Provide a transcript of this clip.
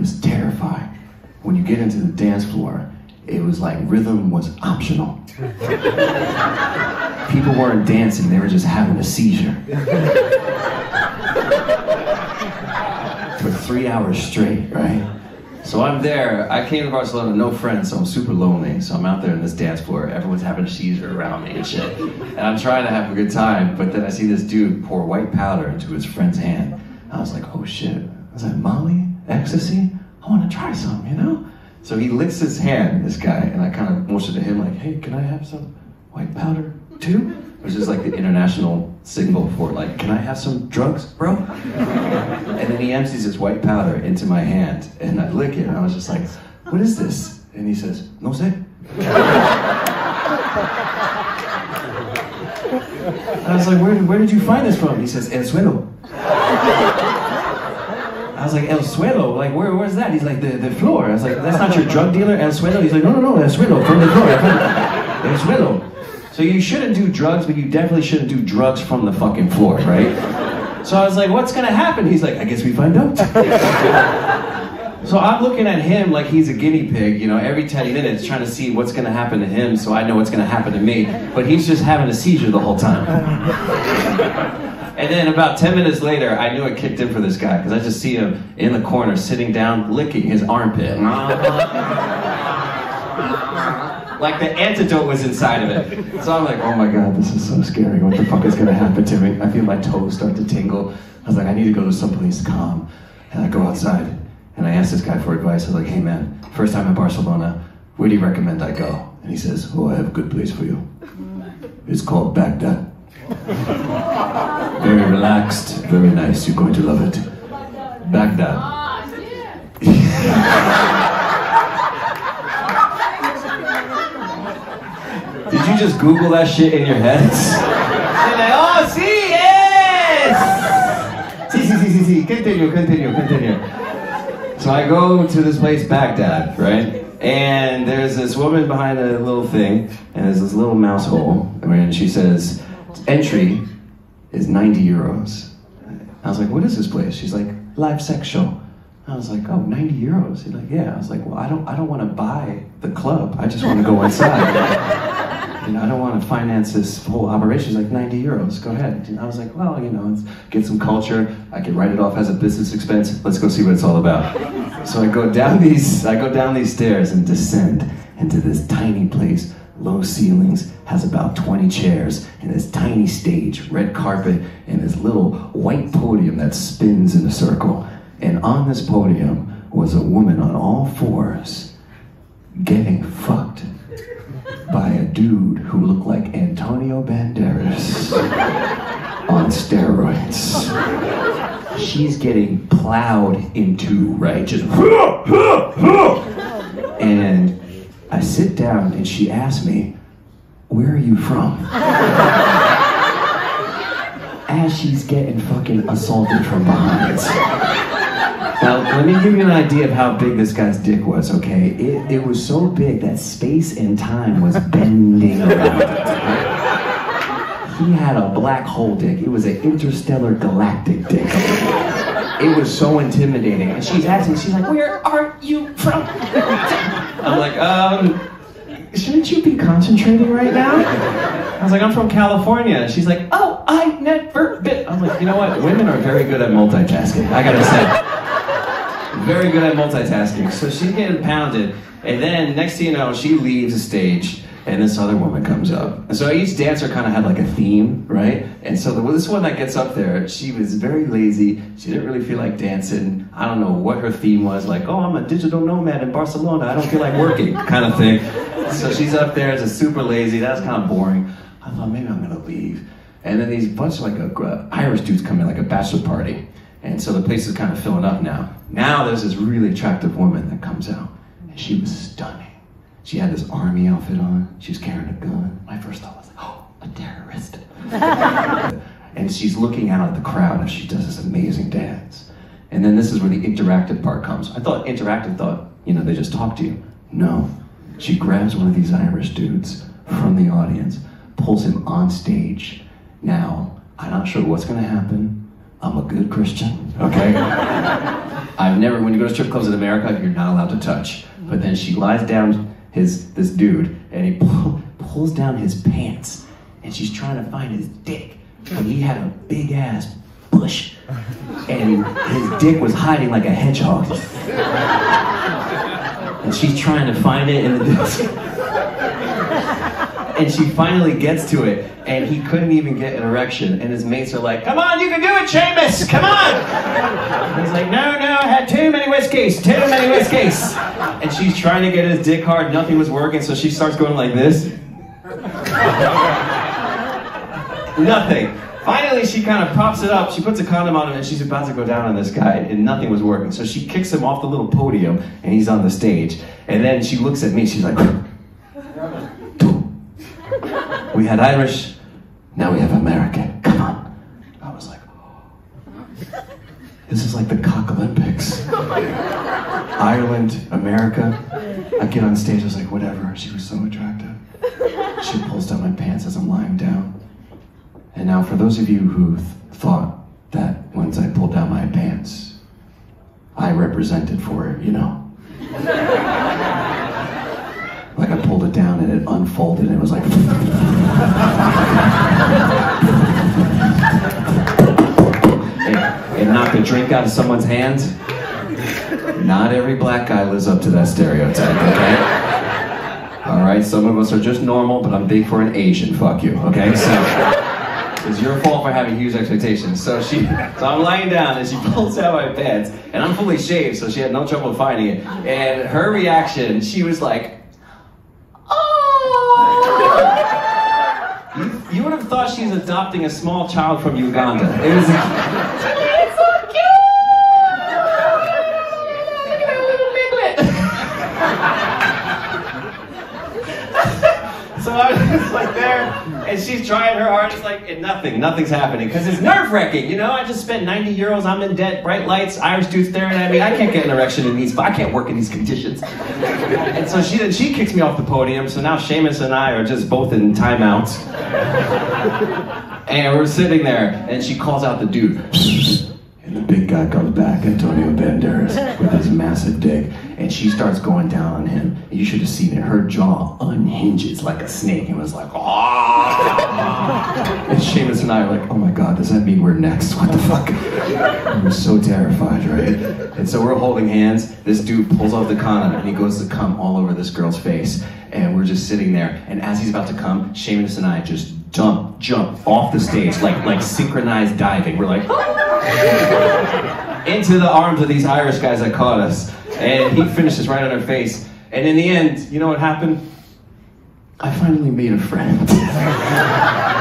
was terrifying. When you get into the dance floor, it was like rhythm was optional. People weren't dancing, they were just having a seizure. For 3 hours straight, right? So I'm there, I came to Barcelona, no friends, so I'm super lonely. So I'm out there in this dance floor, everyone's having a seizure around me and shit. And I'm trying to have a good time, but then I see this dude pour white powder into his friend's hand. I was like, oh shit. Was that Molly? Ecstasy? I want to try some, you know? So he licks his hand, this guy, and I kind of motioned to him like, hey, can I have some white powder too? Which is like the international signal for like, can I have some drugs, bro? And then he empties his white powder into my hand, and I lick it, and I was just like, what is this? And he says, no sé. I was like, where did you find this from? He says, el suelo. I was like, el suelo? Like, where's that? He's like, the floor. I was like, that's not your drug dealer, el suelo? He's like, no, el suelo, from the floor. El suelo. So you shouldn't do drugs, but you definitely shouldn't do drugs from the fucking floor, right? So I was like, what's gonna happen? He's like, I guess we find out. So I'm looking at him like he's a guinea pig, you know, every 10 minutes trying to see what's gonna happen to him so I know what's gonna happen to me. But he's just having a seizure the whole time. And then about 10 minutes later, I knew it kicked in for this guy, because I just see him in the corner, sitting down, licking his armpit. Like the antidote was inside of it. So I'm like, oh my God, this is so scary. What the fuck is going to happen to me? I feel my toes start to tingle. I was like, I need to go to someplace calm. And I go outside, and I ask this guy for advice. I was like, hey man, first time in Barcelona, where do you recommend I go? And he says, oh, I have a good place for you. It's called Baghdad. Very relaxed, very nice, you're going to love it. Baghdad. Did you just Google that shit in your heads? They're like, oh, see, yes! See, continue. So I go to this place, Baghdad, right? And there's this woman behind a little thing, and there's this little mouse hole, and she says, entry is 90 euros. I was like, what is this place? She's like, live sex show. I was like, oh, 90 euros? She's like, yeah. I was like, well, I don't want to buy the club. I just want to go inside. You know, I don't want to finance this whole operation. She's like, 90 euros, go ahead. And I was like, well, you know, let's get some culture. I can write it off as a business expense. Let's go see what it's all about. So I go down these stairs and descend into this tiny place. Low ceilings, has about 20 chairs, and this tiny stage, red carpet, and this little white podium that spins in a circle. And on this podium was a woman on all fours getting fucked by a dude who looked like Antonio Banderas on steroids. She's getting plowed into, right? Just and I sit down and she asks me, where are you from? As she's getting fucking assaulted from behind. Now, let me give you an idea of how big this guy's dick was, okay? It was so big that space and time was bending around it, right? He had a black hole dick. It was an interstellar galactic dick. It was so intimidating. And she's asking, she's like, where are you from? I'm like, shouldn't you be concentrating right now? I was like, I'm from California. She's like, oh, I never been. I'm like, you know what? Women are very good at multitasking, I gotta say. Very good at multitasking. So she's getting pounded. And then next thing you know, she leaves the stage and this other woman comes up. And so each dancer kind of had like a theme, right? And so this one that gets up there, she was very lazy. She didn't really feel like dancing. I don't know what her theme was, like, oh, I'm a digital nomad in Barcelona. I don't feel like working, kind of thing. So she's up there, just super lazy. That's kind of boring. I thought, maybe I'm gonna leave. And then these bunch of like Irish dudes come in, like a bachelor party. And so the place is kind of filling up now. Now there's this really attractive woman that comes out, and she was stunning. She had this army outfit on, she was carrying a gun. My first thought was like, oh, a terrorist. And she's looking out at the crowd as she does this amazing dance. And then this is where the interactive part comes. I thought interactive thought, you know, they just talk to you. No, she grabs one of these Irish dudes from the audience, pulls him on stage. Now, I'm not sure what's gonna happen, I'm a good Christian, okay? I've never, when you go to strip clubs in America, you're not allowed to touch. But then she lies down this dude, and he pulls down his pants, and she's trying to find his dick. And he had a big ass bush, and his dick was hiding like a hedgehog. And she's trying to find it in the dusk. And she finally gets to it, and he couldn't even get an erection. And his mates are like, "Come on, you can do it, Seamus! Come on!" And he's like, No, I had too many whiskeys. And she's trying to get his dick hard, nothing was working, so she starts going like this. Nothing. Finally, she kind of props it up, she puts a condom on him, and she's about to go down on this guy, and nothing was working. So she kicks him off the little podium, and he's on the stage. And then she looks at me, she's like, "We had Irish, now we have American. Come on." I was like, "Oh, this is like the Cock Olympics. Ireland, America." I get on stage, I was like, whatever. She was so attractive. She pulls down my pants as I'm lying down. And now for those of you who thought that once I pulled down my pants, I represented for it, you know. Like I pulled it down and it unfolded and it was like... and knocked a drink out of someone's hand. Not every black guy lives up to that stereotype, okay? Alright, some of us are just normal, but I'm big for an Asian, fuck you, okay? So... it's your fault for having huge expectations. So I'm lying down and she pulls out my pants and I'm fully shaved, so she had no trouble finding it. And her reaction, she was like, "Oh!" You would have thought she's adopting a small child from Uganda. It was "It's so cute!" So I was just like there. And she's trying her hardest, like, and nothing's happening. Because it's nerve-wracking, you know? I just spent 90 euros, I'm in debt, bright lights, Irish dude staring at me. I can't get an erection in these, I can't work in these conditions. And so she kicks me off the podium, so now Seamus and I are just both in timeouts. And we're sitting there, and she calls out the dude. And the big guy comes back, Antonio Banderas, with his massive dick. And she starts going down on him. You should have seen it. Her jaw unhinges like a snake. It was like, "Ah!" And Seamus and I are like, "Oh my God, does that mean we're next? What the fuck?" We were so terrified, right? And so we're holding hands. This dude pulls off the condom and he goes to cum all over this girl's face. And we're just sitting there. And as he's about to cum, Seamus and I just jump off the stage like synchronized diving. We're like, into the arms of these Irish guys that caught us. And he finishes right on her face. And in the end, you know what happened? I finally made a friend.